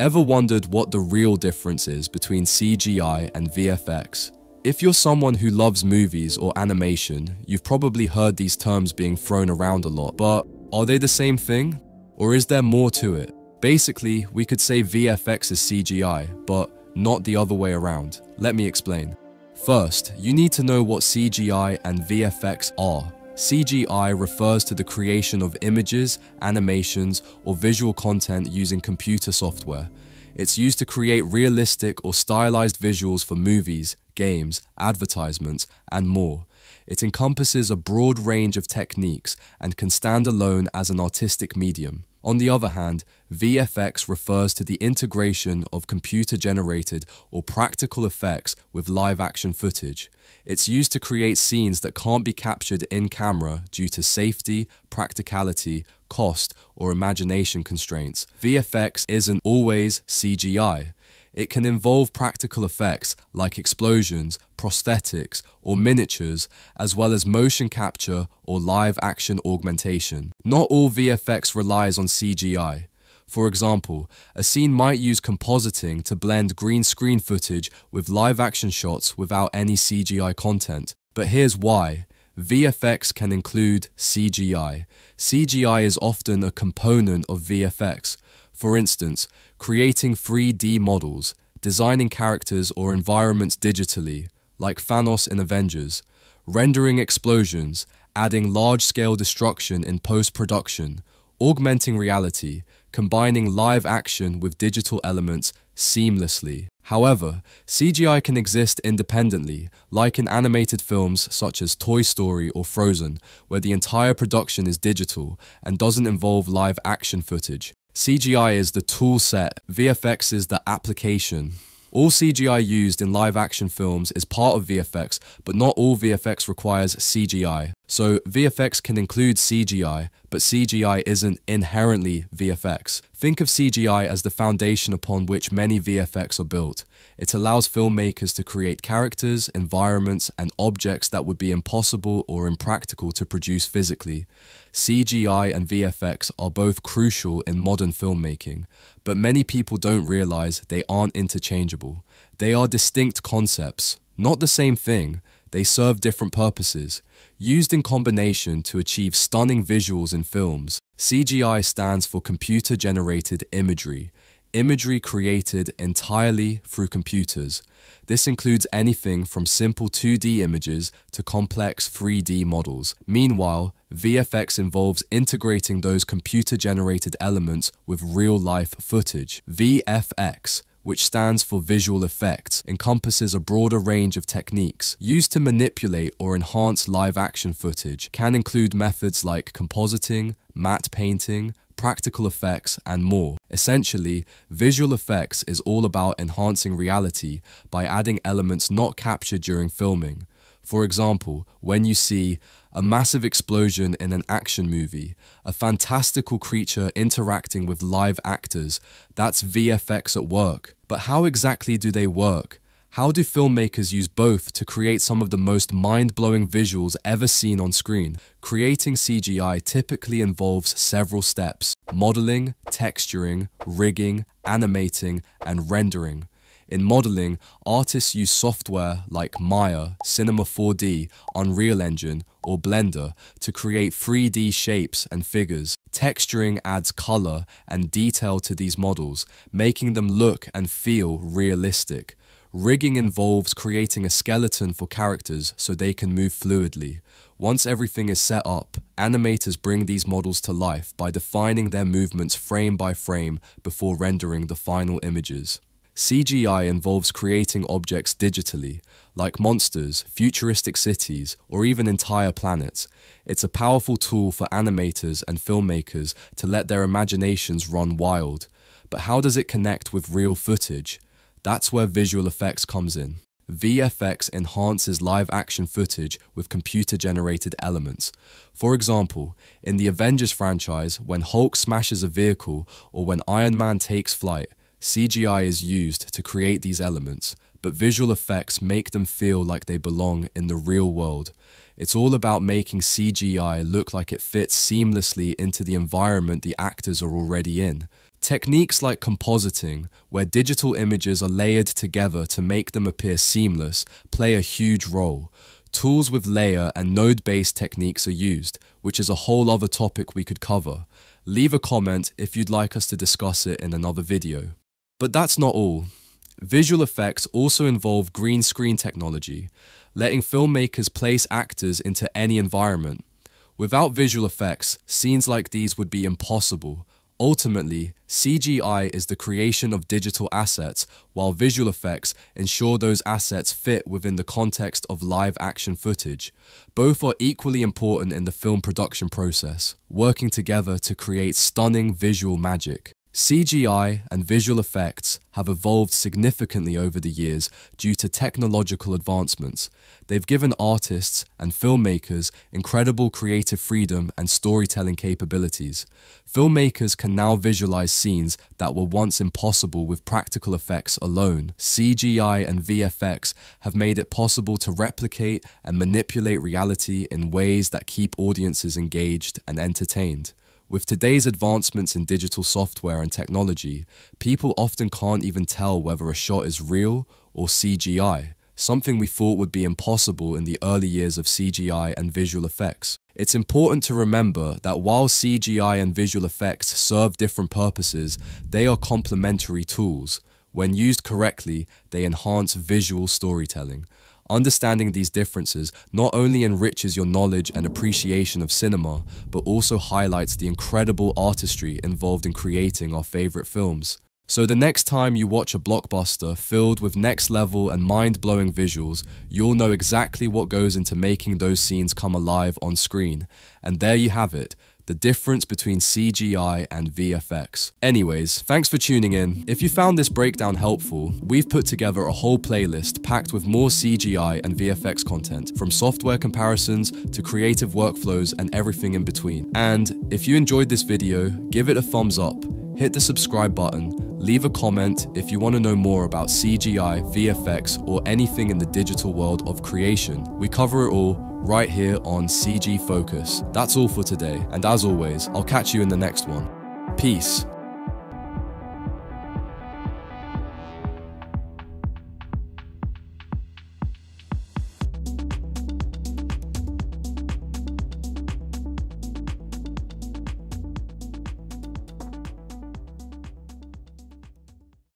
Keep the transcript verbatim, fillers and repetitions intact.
Ever wondered what the real difference is between C G I and V F X? If you're someone who loves movies or animation, you've probably heard these terms being thrown around a lot, but are they the same thing? Or is there more to it? Basically, we could say V F X is C G I, but not the other way around. Let me explain. First, you need to know what C G I and V F X are. C G I refers to the creation of images, animations, or visual content using computer software. It's used to create realistic or stylized visuals for movies, games, advertisements, and more. It encompasses a broad range of techniques and can stand alone as an artistic medium. On the other hand, V F X refers to the integration of computer-generated or practical effects with live-action footage. It's used to create scenes that can't be captured in camera due to safety, practicality, cost, or imagination constraints. V F X isn't always C G I. It can involve practical effects like explosions, prosthetics, or miniatures, as well as motion capture or live action augmentation. Not all V F X relies on C G I. For example, a scene might use compositing to blend green screen footage with live action shots without any C G I content. But here's why. V F X can include C G I. C G I is often a component of V F X. For instance, creating three D models, designing characters or environments digitally, like Thanos in Avengers, rendering explosions, adding large-scale destruction in post-production, augmenting reality, combining live action with digital elements seamlessly. However, C G I can exist independently, like in animated films such as Toy Story or Frozen, where the entire production is digital and doesn't involve live action footage. C G I is the tool set, V F X is the application. All C G I used in live action films is part of V F X, but not all V F X requires C G I. So V F X can include C G I, but C G I isn't inherently V F X. Think of C G I as the foundation upon which many V F X are built. It allows filmmakers to create characters, environments, and objects that would be impossible or impractical to produce physically. C G I and V F X are both crucial in modern filmmaking, but many people don't realize they aren't interchangeable. They are distinct concepts, not the same thing. They serve different purposes, used in combination to achieve stunning visuals in films. C G I stands for computer-generated imagery, imagery created entirely through computers. This includes anything from simple two D images to complex three D models. Meanwhile, V F X involves integrating those computer-generated elements with real-life footage. V F X, which stands for visual effects, encompasses a broader range of techniques used to manipulate or enhance live action footage, can include methods like compositing, matte painting, practical effects, and more. Essentially, visual effects is all about enhancing reality by adding elements not captured during filming. For example, when you see a massive explosion in an action movie, a fantastical creature interacting with live actors, that's V F X at work. But how exactly do they work? How do filmmakers use both to create some of the most mind-blowing visuals ever seen on screen? Creating C G I typically involves several steps: modeling, texturing, rigging, animating, and rendering. In modeling, artists use software like Maya, Cinema four D, Unreal Engine, or Blender to create three D shapes and figures. Texturing adds color and detail to these models, making them look and feel realistic. Rigging involves creating a skeleton for characters so they can move fluidly. Once everything is set up, animators bring these models to life by defining their movements frame by frame before rendering the final images. C G I involves creating objects digitally, like monsters, futuristic cities, or even entire planets. It's a powerful tool for animators and filmmakers to let their imaginations run wild. But how does it connect with real footage? That's where visual effects comes in. V F X enhances live action footage with computer-generated elements. For example, in the Avengers franchise, when Hulk smashes a vehicle or when Iron Man takes flight, C G I is used to create these elements, but visual effects make them feel like they belong in the real world. It's all about making C G I look like it fits seamlessly into the environment the actors are already in. Techniques like compositing, where digital images are layered together to make them appear seamless, play a huge role. Tools with layer and node-based techniques are used, which is a whole other topic we could cover. Leave a comment if you'd like us to discuss it in another video. But that's not all. Visual effects also involve green screen technology, letting filmmakers place actors into any environment. Without visual effects, scenes like these would be impossible. Ultimately, C G I is the creation of digital assets, while visual effects ensure those assets fit within the context of live action footage. Both are equally important in the film production process, working together to create stunning visual magic. C G I and visual effects have evolved significantly over the years due to technological advancements. They've given artists and filmmakers incredible creative freedom and storytelling capabilities. Filmmakers can now visualize scenes that were once impossible with practical effects alone. C G I and V F X have made it possible to replicate and manipulate reality in ways that keep audiences engaged and entertained. With today's advancements in digital software and technology, people often can't even tell whether a shot is real or C G I, something we thought would be impossible in the early years of C G I and visual effects. It's important to remember that while C G I and visual effects serve different purposes, they are complementary tools. When used correctly, they enhance visual storytelling. Understanding these differences not only enriches your knowledge and appreciation of cinema, but also highlights the incredible artistry involved in creating our favorite films. So the next time you watch a blockbuster filled with next-level and mind-blowing visuals, you'll know exactly what goes into making those scenes come alive on screen. And there you have it. The difference between C G I and V F X. Anyways, thanks for tuning in. If you found this breakdown helpful, we've put together a whole playlist packed with more C G I and V F X content, from software comparisons to creative workflows and everything in between. And if you enjoyed this video, give it a thumbs up, hit the subscribe button, leave a comment if you want to know more about C G I, V F X, or anything in the digital world of creation. We cover it all right here on C G Focus. That's all for today, and as always, I'll catch you in the next one. Peace.